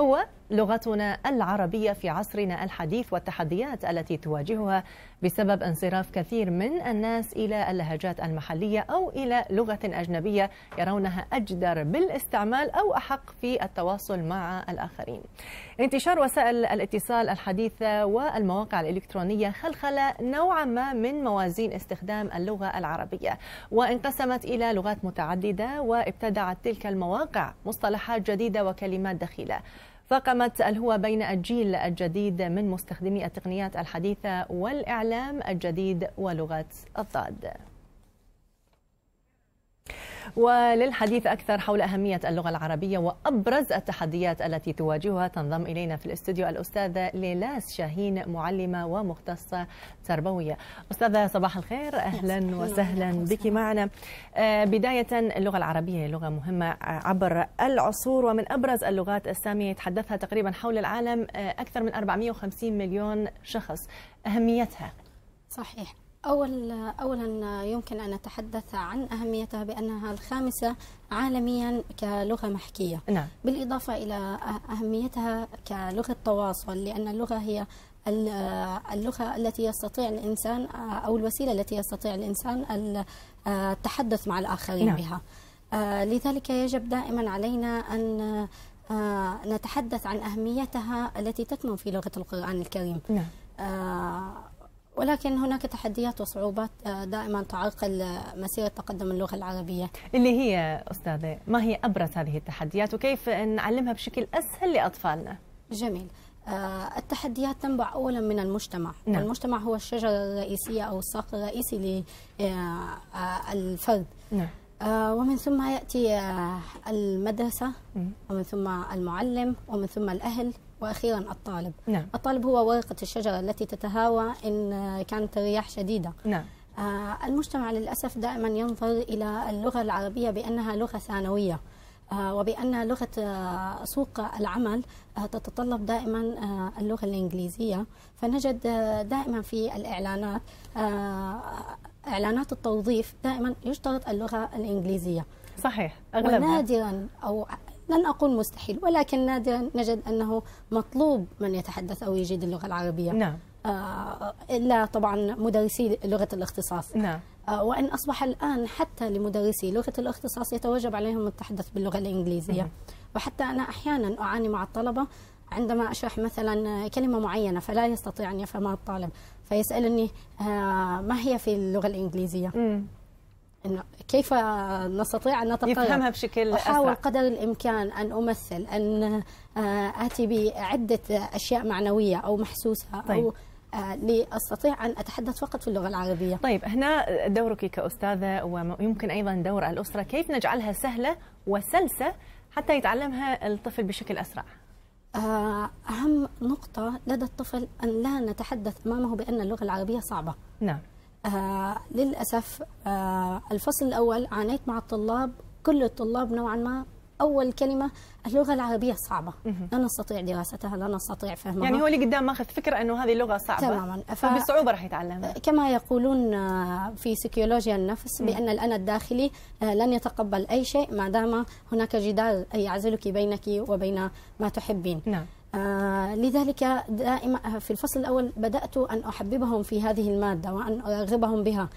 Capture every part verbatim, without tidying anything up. هو لغتنا العربية في عصرنا الحديث والتحديات التي تواجهها بسبب انصراف كثير من الناس إلى اللهجات المحلية أو إلى لغة أجنبية يرونها أجدر بالاستعمال أو أحق في التواصل مع الآخرين. انتشار وسائل الاتصال الحديثة والمواقع الإلكترونية خلخل نوعا ما من موازين استخدام اللغة العربية، وانقسمت إلى لغات متعددة، وابتدعت تلك المواقع مصطلحات جديدة وكلمات دخيلة. فاقمت الهوى بين الجيل الجديد من مستخدمي التقنيات الحديثة والإعلام الجديد ولغة الضاد. وللحديث أكثر حول أهمية اللغة العربية وأبرز التحديات التي تواجهها، تنضم إلينا في الاستوديو الأستاذة ليلاس شاهين، معلمة ومختصة تربوية. أستاذة صباح الخير، أهلا وسهلا بك معنا. بداية، اللغة العربية هي لغة مهمة عبر العصور ومن أبرز اللغات السامية، يتحدثها تقريبا حول العالم أكثر من أربعمئة وخمسين مليون شخص. أهميتها؟ صحيح. أول أولا يمكن أن نتحدث عن أهميتها بأنها الخامسة عالميا كلغة محكية. نعم. بالإضافة إلى أهميتها كلغة تواصل، لأن اللغة هي اللغة التي يستطيع الإنسان أو الوسيلة التي يستطيع الإنسان التحدث مع الآخرين. نعم. بها. لذلك يجب دائما علينا أن نتحدث عن أهميتها التي تكمن في لغة القرآن الكريم. نعم. آه ولكن هناك تحديات وصعوبات دائما تعرقل مسيرة تقدم اللغة العربية. اللي هي أستاذة، ما هي أبرز هذه التحديات وكيف نعلمها بشكل أسهل لأطفالنا؟ جميل. التحديات تنبع أولا من المجتمع. نعم. المجتمع هو الشجرة الرئيسية أو الساق الرئيسي للفرد. نعم. ومن ثم يأتي المدرسة، ومن ثم المعلم، ومن ثم الأهل، وأخيرا الطالب. نعم. الطالب هو ورقة الشجرة التي تتهاوى إن كانت الرياح شديدة. نعم. آه المجتمع للأسف دائما ينظر إلى اللغة العربية بأنها لغة ثانوية، آه وبأنها لغة آه سوق العمل آه تتطلب دائما آه اللغة الإنجليزية. فنجد آه دائما في الإعلانات، آه إعلانات التوظيف دائما يشترط اللغة الإنجليزية. صحيح، أغلبها. ونادرا أو لن أقول مستحيل، ولكن نادرا نجد أنه مطلوب من يتحدث أو يجيد اللغة العربية. نعم. آه إلا طبعا مدرسي لغة الاختصاص. نعم. آه وإن أصبح الآن حتى لمدرسي لغة الاختصاص يتوجب عليهم التحدث باللغة الإنجليزية. نعم. وحتى أنا أحيانا أعاني مع الطلبة عندما أشرح مثلا كلمة معينة فلا يستطيع أن يفهمها الطالب، فيسألني آه ما هي في اللغة الإنجليزية؟ مم. كيف نستطيع أن نتقرب؟ يفهمها بشكل أسرع. أحاول قدر الإمكان أن أمثل، أن آتي بعدة أشياء معنوية أو محسوسة. طيب. أو لأستطيع أن أتحدث فقط في اللغة العربية. طيب، هنا دورك كأستاذة ويمكن أيضا دور الأسرة، كيف نجعلها سهلة وسلسة حتى يتعلمها الطفل بشكل أسرع؟ أهم نقطة لدى الطفل أن لا نتحدث أمامه بأن اللغة العربية صعبة. نعم. آه للأسف آه الفصل الأول عانيت مع الطلاب، كل الطلاب نوعا ما أول كلمة اللغة العربية صعبة. مه. لا نستطيع دراستها، لا نستطيع فهمها. يعني هو اللي قدام ماخذ فكرة أنه هذه اللغة صعبة تماما، فبصعوبة راح يتعلمها. كما يقولون في سيكولوجيا النفس بأن الأنا الداخلي لن يتقبل أي شيء ما دام هناك جدار يعزلك بينك وبين ما تحبين. نعم. آه لذلك دائما في الفصل الأول بدأت أن أحببهم في هذه المادة وأن أرغبهم بها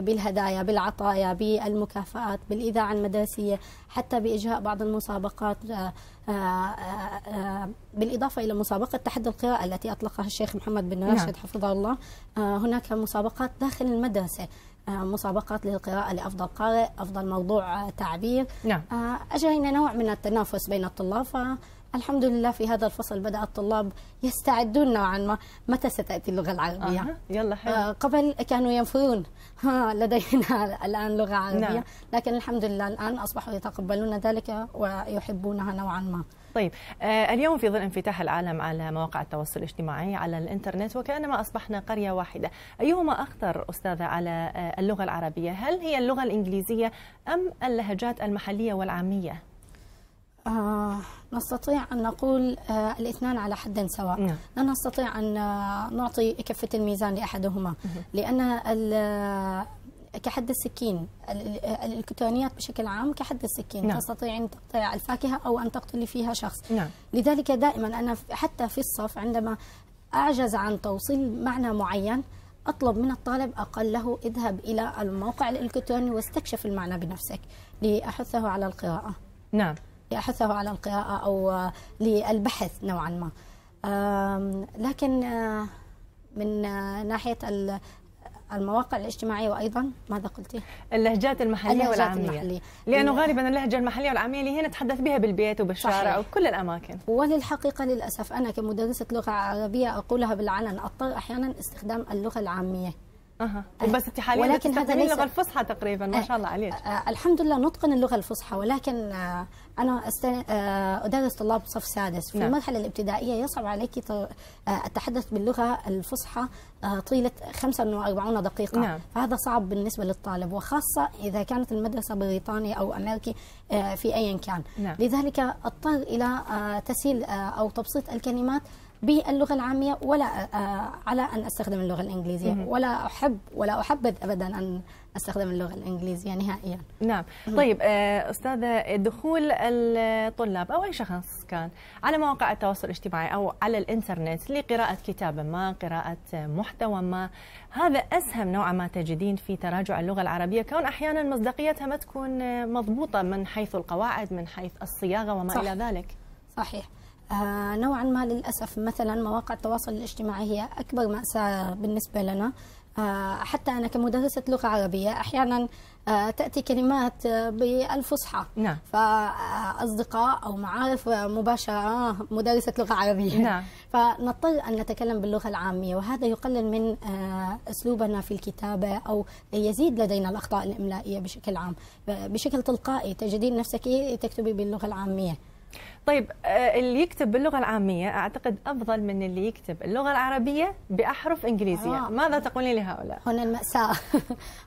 بالهدايا، بالعطايا، بالمكافآت، بالإذاعة المدرسية، حتى بإجراء بعض المسابقات، آه آه آه بالإضافة إلى مسابقة تحدي القراءة التي أطلقها الشيخ محمد بن راشد حفظه الله. آه هناك مسابقات داخل المدرسة، مسابقات للقراءة لأفضل قارئ، أفضل موضوع تعبير. نعم. أجرينا نوع من التنافس بين الطلاب، فالحمد لله في هذا الفصل بدأ الطلاب يستعدون نوعا ما، متى ستأتي اللغة العربية. آه. يلا حلو. قبل كانوا ينفرون، ها لدينا الآن لغة عربية. نعم. لكن الحمد لله الآن أصبحوا يتقبلون ذلك ويحبونها نوعا ما. طيب، اليوم في ظل انفتاح العالم على مواقع التواصل الاجتماعي على الإنترنت وكأنما أصبحنا قرية واحدة، أيهما أخطر أستاذة على اللغة العربية؟ هل هي اللغة الإنجليزية أم اللهجات المحلية والعامية؟ آه، نستطيع أن نقول آه، الاثنان على حد سواء. نعم. لا نستطيع أن نعطي كفة الميزان لأحدهما، لأن كحد السكين، الإلكترونيات بشكل عام كحد السكين، نعم. تستطيع أن تقطع الفاكهة أو أن تقتل فيها شخص، نعم. لذلك دائما أنا حتى في الصف عندما أعجز عن توصيل معنى معين أطلب من الطالب أقل له اذهب إلى الموقع الإلكتروني واستكشف المعنى بنفسك لأحثه على القراءة، نعم، لأحثه على القراءة أو للبحث نوعا ما. لكن من ناحية المواقع الاجتماعية وأيضا ماذا قلتي؟ اللهجات المحلية اللهجات والعامية المحلية. لأنه غالبا اللهجة المحلية والعامية اللي هي نتحدث بها بالبيت وبالشارع وكل الأماكن، وللحقيقة للأسف أنا كمدرسة لغة عربية أقولها بالعلن أضطر أحيانا استخدام اللغة العامية. أها. وبس انت حاليا ولكن هذا ليس اللغة الفصحى تقريبا، ما شاء الله عليك. الحمد لله نتقن اللغة الفصحى، ولكن أنا أستن... أدرس طلاب صف سادس في نعم. المرحلة الابتدائية يصعب عليك التحدث باللغة الفصحى طيلة خمسة وأربعين دقيقة، نعم. فهذا صعب بالنسبة للطالب، وخاصة إذا كانت المدرسة بريطاني أو أمريكي في أي كان، نعم. لذلك أضطر إلى تسهيل أو تبسيط الكلمات باللغة العامية، ولا على أن أستخدم اللغة الإنجليزية، ولا أحب ولا أحبذ أبدا أن أستخدم اللغة الإنجليزية نهائيا. نعم. طيب أستاذة، دخول الطلاب أو أي شخص كان على مواقع التواصل الاجتماعي أو على الإنترنت لقراءة كتاب ما، قراءة محتوى ما، هذا أسهم نوعا ما تجدين في تراجع اللغة العربية، كون أحيانا مصداقيتها ما تكون مضبوطة من حيث القواعد، من حيث الصياغة وما صح. إلى ذلك. صحيح. آه نوعا ما للأسف مثلا مواقع التواصل الاجتماعي هي أكبر مأساة بالنسبة لنا، آه حتى أنا كمدرسة لغة عربية أحيانا آه تأتي كلمات آه بالفصحى، نعم. فأصدقاء أو معارف مباشرة مدرسة لغة عربية، نعم. فنضطر أن نتكلم باللغة العامية، وهذا يقلل من آه أسلوبنا في الكتابة أو يزيد لدينا الأخطاء الإملائية بشكل عام، بشكل تلقائي تجدين نفسك تكتبي باللغة العامية. طيب اللي يكتب باللغة العامية أعتقد أفضل من اللي يكتب اللغة العربية بأحرف إنجليزية، آه. ماذا تقولين لهؤلاء؟ هنا المأساة.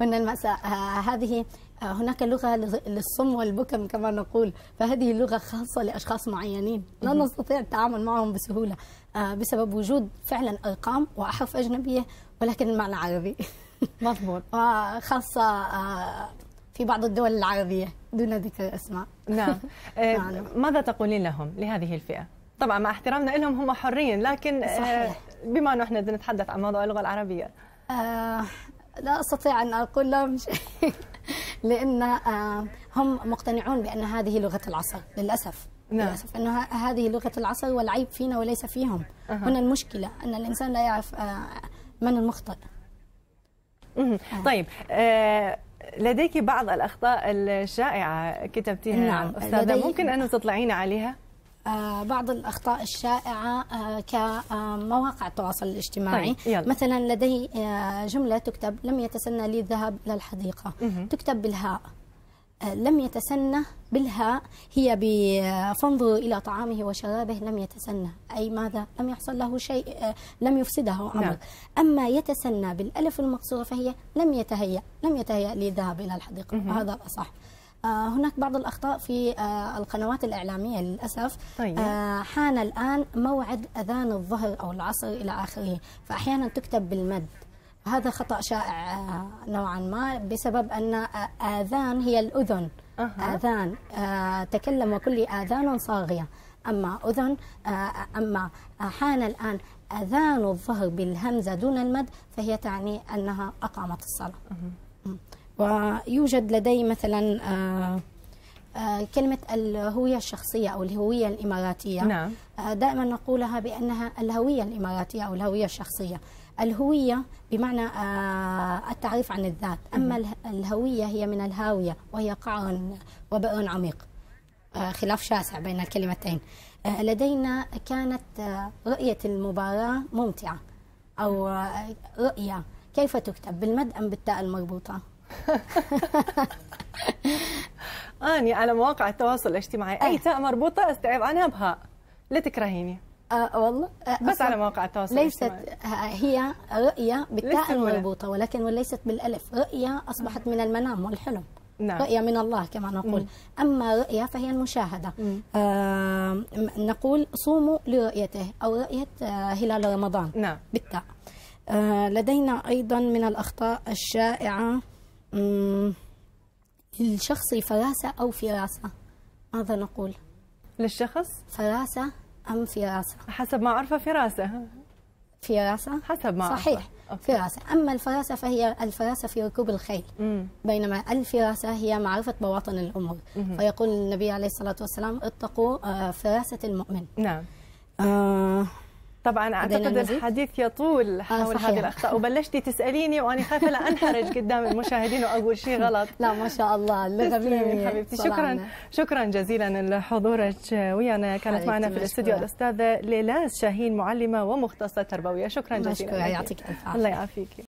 هنا المأساة. آه هذه آه هناك لغة للصم والبكم كما نقول، فهذه اللغة خاصة لأشخاص معينين لا نستطيع التعامل معهم بسهولة آه بسبب وجود فعلا أرقام وأحرف أجنبية ولكن المعنى عربي. مضبوط. آه خاصة آه في بعض الدول العربية دون ذكر أسماء. نعم. ماذا تقولين لهم لهذه الفئة؟ طبعا مع احترامنا لهم هم حرين، لكن صحيح. بما أنه احنا نتحدث عن موضوع اللغة العربية آه لا أستطيع أن أقول لهم شيء، لأن آه هم مقتنعون بأن هذه لغة العصر للأسف، نعم. للأسف أنه هذه لغة العصر، والعيب فينا وليس فيهم. أه. هنا المشكلة أن الإنسان لا يعرف آه من المخطئ. آه. طيب آه لديك بعض الأخطاء الشائعة كتبتيها، نعم. أستاذة، ممكن أن تطلعين عليها؟ آه بعض الأخطاء الشائعة آه كمواقع التواصل الاجتماعي. طيب. مثلا لدي آه جملة تكتب لم يتسنى لي الذهاب إلى الحديقة، مه. تكتب بالهاء، آه لم يتسنى بالهاء هي بفنظر إلى طعامه وشرابه لم يتسنى، أي ماذا؟ لم يحصل له شيء، آه لم يفسده أمر، نعم. أما يتسنى بالألف المقصورة فهي لم يتهيأ لم يتهيأ للذهاب إلى الحديقة، وهذا الأصح. آه هناك بعض الأخطاء في آه القنوات الإعلامية للأسف. طيب. آه حان الآن موعد أذان الظهر أو العصر إلى آخره، فأحيانا تكتب بالمد، هذا خطأ شائع آه نوعا ما بسبب أن آه آذان هي الأذن. أه. آذان آه تكلم وكل آذان صاغية، أما أذن آه أما حان الآن أذان الظهر بالهمزة دون المد فهي تعني أنها أقامت الصلاة. أه. ويوجد لدي مثلا آه آه كلمة الهوية الشخصية أو الهوية الإماراتية، نعم. آه دائما نقولها بأنها الهوية الإماراتية أو الهوية الشخصية. الهوية بمعنى التعريف عن الذات، أما الهوية هي من الهاوية وهي قعر وبئر عميق، خلاف شاسع بين الكلمتين. لدينا كانت رؤية المباراة ممتعة أو رؤية، كيف تكتب بالمد أم بالتاء المربوطة؟ أني على مواقع التواصل الاجتماعي أي تاء مربوطة أستعيض عنها بهاء، لا تكرهيني. أه والله بس على مواقع التواصل ليست هي رؤية بالتاء المربوطة ولكن وليست بالألف، رؤية أصبحت من المنام والحلم، نعم. رؤية من الله كما نقول. م. أما رؤية فهي المشاهدة. آه نقول صوموا لرؤيته أو رؤية آه هلال رمضان، نعم. بالتاء. آه لدينا أيضا من الأخطاء الشائعة للشخص فراسة أو فراسة، ماذا نقول؟ للشخص فراسة أم فراسة؟ حسب ما أعرفه فراسة. فراسة حسب ما أعرفه. صحيح. أوكي. فراسة. أما الفراسة فهي الفراسة في ركوب الخيل، مم. بينما الفراسة هي معرفة بواطن الأمور. مم. فيقول النبي عليه الصلاة والسلام اتقوا فراسة المؤمن. نعم. آه طبعا أعتقد الحديث يطول حول آه هذه الأخطاء، وبلشتي تسأليني وأنا خايفة لا أنحرج قدام المشاهدين وأقول شيء غلط. لا ما شاء الله، اللغة من حبيبتي. شكرا شكرا جزيلا لحضورك ويانا، كانت معنا في الاستوديو الأستاذة ليلاس شاهين، معلمة ومختصة تربوية. شكرا جزيلا، مشكورة، يعطيك العافية. الله يعافيك.